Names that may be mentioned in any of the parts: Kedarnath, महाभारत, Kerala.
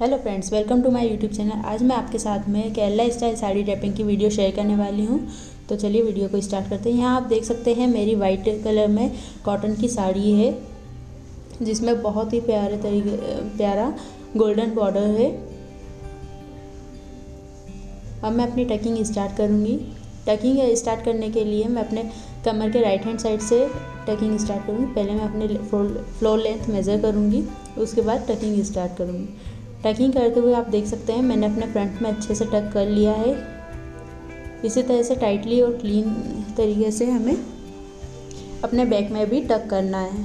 Hello friends, welcome to my YouTube channel. आज मैं आपके साथ में केरला स्टाइल साड़ी ड्रेपिंग की वीडियो शेयर करने वाली हूँ। तो चलिए वीडियो को स्टार्ट करते हैं। यहाँ आप देख सकते हैं मेरी वाइट कलर में कॉटन की साड़ी है, जिसमें बहुत ही प्यारा गोल्डन बॉर्डर है। अब मैं अपनी टकिंग स्टार्ट करूँगी। टकिंग स्टार्ट करने के लिए मैं अपने कमर के राइट हैंड साइड से टकिंग स्टार्ट करूँगी। पहले मैं अपने फ्लोर लेंथ मेज़र करूँगी, उसके बाद टकिंग स्टार्ट करूँगी। टकिंग करते हुए आप देख सकते हैं मैंने अपने फ्रंट में अच्छे से टक कर लिया है। इसी तरह से टाइटली और क्लीन तरीके से हमें अपने बैक में भी टक करना है।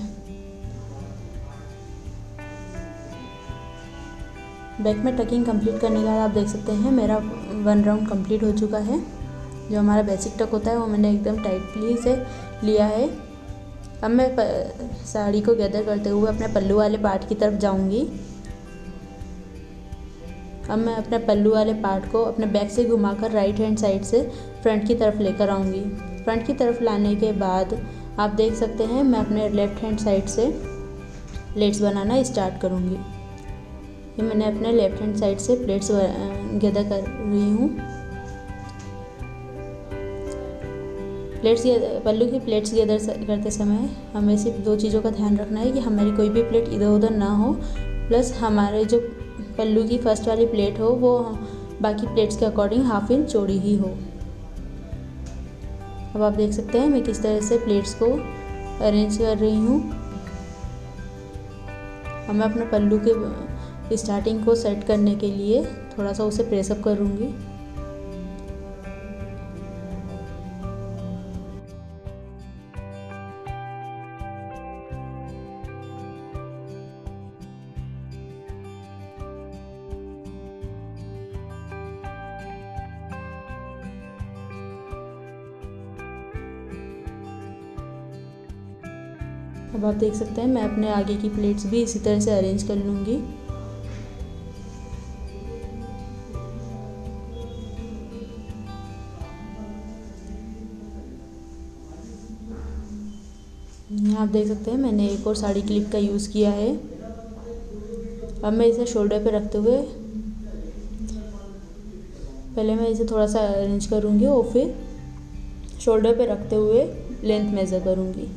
बैक में टकिंग कंप्लीट करने के बाद आप देख सकते हैं मेरा वन राउंड कंप्लीट हो चुका है। जो हमारा बेसिक टक होता है वो मैंने एकदम टाइटली से लिया है। अब मैं साड़ी को गैदर करते हुए अपने पल्लू वाले पार्ट की तरफ जाऊँगी। अब मैं अपने पल्लू वाले पार्ट को अपने बैक से घुमाकर राइट हैंड साइड से फ्रंट की तरफ लेकर आऊँगी। फ्रंट की तरफ लाने के बाद आप देख सकते हैं मैं अपने लेफ़्ट हैंड साइड से प्लेट्स बनाना स्टार्ट करूँगी। ये मैंने अपने लेफ़्ट हैंड साइड से प्लेट्स गैदर कर रही हूँ। पल्लू की प्लेट्स गैदर करते समय हमें सिर्फ दो चीज़ों का ध्यान रखना है कि हमारी कोई भी प्लेट इधर उधर ना हो, प्लस हमारे जो पल्लू की फर्स्ट वाली प्लेट हो वो बाकी प्लेट्स के अकॉर्डिंग हाफ इंच चौड़ी ही हो। अब आप देख सकते हैं मैं किस तरह से प्लेट्स को अरेंज कर रही हूँ। अब मैं अपने पल्लू के स्टार्टिंग को सेट करने के लिए थोड़ा सा उसे प्रेसअप करूँगी। अब आप देख सकते हैं मैं अपने आगे की प्लेट्स भी इसी तरह से अरेंज कर लूँगी। यहाँ आप देख सकते हैं मैंने एक और साड़ी क्लिप का यूज़ किया है। अब मैं इसे शोल्डर पे रखते हुए पहले मैं इसे थोड़ा सा अरेंज करूँगी और फिर शोल्डर पे रखते हुए लेंथ मेज़र करूँगी।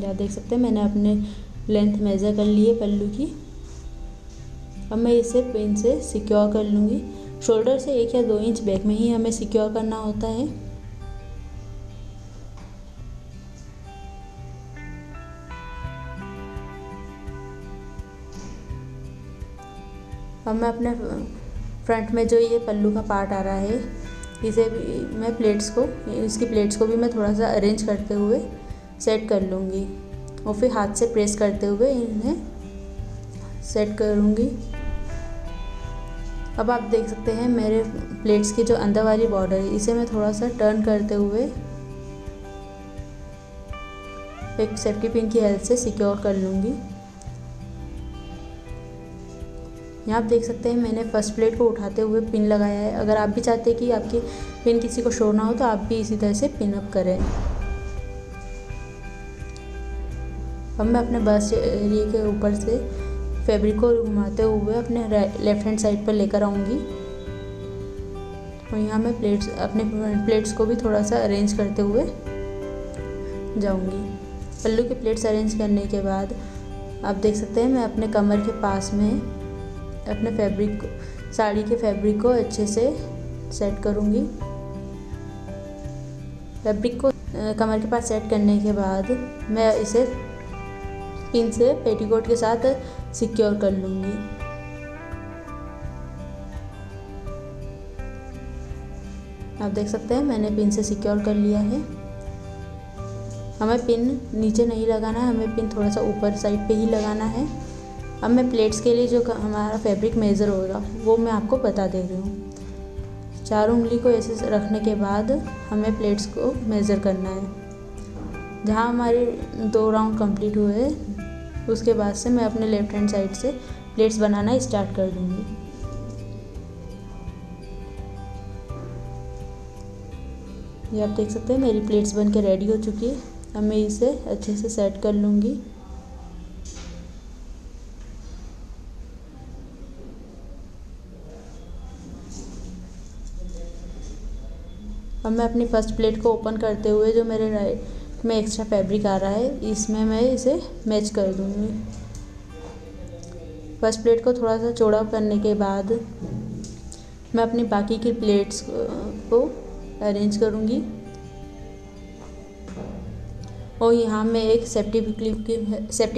यहाँ देख सकते हैं मैंने अपने लेंथ मेज़र कर लिए पल्लू की। अब मैं इसे पिन से सिक्योर कर लूँगी। शोल्डर से 1 या 2 इंच बैक में ही हमें सिक्योर करना होता है। अब मैं अपने फ्रंट में जो ये पल्लू का पार्ट आ रहा है इसे मैं इसकी प्लेट्स को भी मैं थोड़ा सा अरेंज करते हुए सेट कर लूँगी और फिर हाथ से प्रेस करते हुए इन्हें सेट करूँगी। अब आप देख सकते हैं मेरे प्लेट्स की जो अंदर वाली बॉर्डर है इसे मैं थोड़ा सा टर्न करते हुए एक सेफ्टी पिन की हेल्प से सिक्योर कर लूँगी। यहाँ आप देख सकते हैं मैंने फर्स्ट प्लेट को उठाते हुए पिन लगाया है। अगर आप भी चाहते हैं कि आपकी पिन किसी को शो ना हो तो आप भी इसी तरह से पिन अप करें। अब मैं अपने बस्ट एरिया के ऊपर से फैब्रिक को घुमाते हुए अपने लेफ़्ट हैंड साइड पर लेकर आऊँगी और यहाँ मैं अपने प्लेट्स को भी थोड़ा सा अरेंज करते हुए जाऊँगी। पल्लू के प्लेट्स अरेंज करने के बाद आप देख सकते हैं मैं अपने कमर के पास में अपने साड़ी के फैब्रिक को अच्छे से सेट करूँगी। फैब्रिक को कमर के पास सेट करने के बाद मैं इसे पिन से पेटीकोट के साथ सिक्योर कर लूँगी। आप देख सकते हैं मैंने पिन से सिक्योर कर लिया है। हमें पिन नीचे नहीं लगाना है, हमें पिन थोड़ा सा ऊपर साइड पे ही लगाना है। अब मैं प्लेट्स के लिए जो हमारा फैब्रिक मेज़र होगा वो मैं आपको बता दे रही हूँ। 4 उंगली को ऐसे रखने के बाद हमें प्लेट्स को मेज़र करना है। जहाँ हमारे 2 राउंड कंप्लीट हुए हैं उसके बाद से मैं अपने लेफ़्ट हैंड साइड से प्लेट्स बनाना स्टार्ट कर दूँगी। ये आप देख सकते हैं मेरी प्लेट्स बन के रेडी हो चुकी है। अब मैं इसे अच्छे से सेट कर लूँगी। अब मैं अपनी फर्स्ट प्लेट को ओपन करते हुए जो मेरे राइट में एक्स्ट्रा फैब्रिक आ रहा है इसमें मैं इसे मैच कर दूँगी। फर्स्ट प्लेट को थोड़ा सा चौड़ा करने के बाद मैं अपनी बाकी की प्लेट्स को अरेंज करूँगी। और यहाँ मैं एक सेफ्टी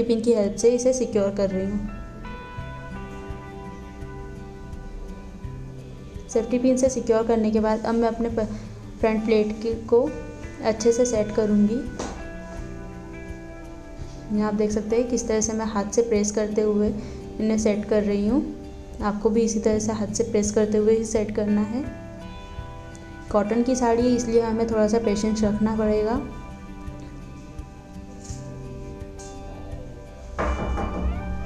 पिन की हेल्प से इसे सिक्योर कर रही हूँ। सेफ्टी पिन से सिक्योर करने के बाद अब मैं अपने फ्रंट प्लेट को अच्छे से सेट करूँगी। यहाँ आप देख सकते हैं किस तरह से मैं हाथ से प्रेस करते हुए इन्हें सेट कर रही हूँ। आपको भी इसी तरह से हाथ से प्रेस करते हुए ही सेट करना है। कॉटन की साड़ी है इसलिए हमें थोड़ा सा पेशेंस रखना पड़ेगा।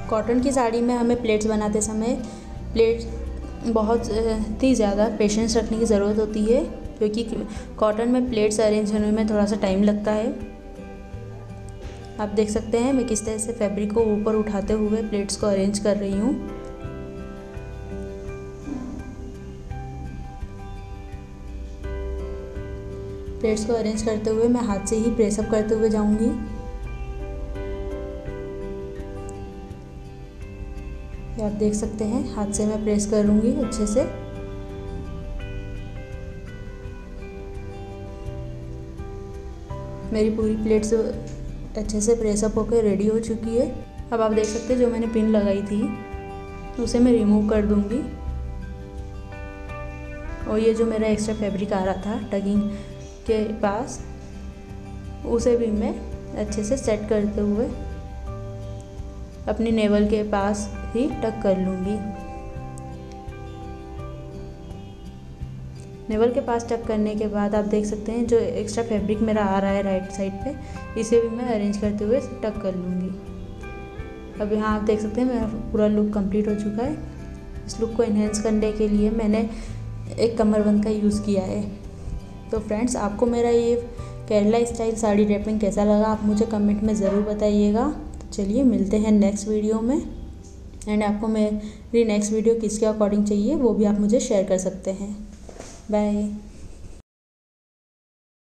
कॉटन की साड़ी में हमें प्लेट्स बनाते समय बहुत ही ज़्यादा पेशेंस रखने की ज़रूरत होती है क्योंकि कॉटन में प्लेट्स अरेंज होने में थोड़ा सा टाइम लगता है। आप देख सकते हैं मैं किस तरह से फैब्रिक को ऊपर उठाते हुए प्लेट्स को अरेंज कर रही हूँ। प्लेट्स को अरेंज करते हुए मैं हाथ से ही प्रेसअप करते हुए जाऊँगी। आप देख सकते हैं हाथ से मैं प्रेस करूंगी अच्छे से। मेरी पूरी प्लेट्स अच्छे से प्रेसअप होकर रेडी हो चुकी है। अब आप देख सकते हैं जो मैंने पिन लगाई थी उसे मैं रिमूव कर दूंगी। और ये जो मेरा एक्स्ट्रा फैब्रिक आ रहा था टगिंग के पास उसे भी मैं अच्छे से सेट करते हुए अपनी नेवल के पास ही टक कर लूँगी। नेवल के पास टक करने के बाद आप देख सकते हैं जो एक्स्ट्रा फैब्रिक मेरा आ रहा है राइट साइड पे इसे भी मैं अरेंज करते हुए टक कर लूँगी। अब यहाँ आप देख सकते हैं मेरा पूरा लुक कंप्लीट हो चुका है। इस लुक को इन्हेंस करने के लिए मैंने एक कमरबंद का यूज़ किया है। तो फ्रेंड्स आपको मेरा ये केरला स्टाइल साड़ी रैपिंग कैसा लगा आप मुझे कमेंट में ज़रूर बताइएगा। तो चलिए मिलते हैं नेक्स्ट वीडियो में। एंड आपको मेरी नेक्स्ट वीडियो किसके अकॉर्डिंग चाहिए वो भी आप मुझे शेयर कर सकते हैं। बाय।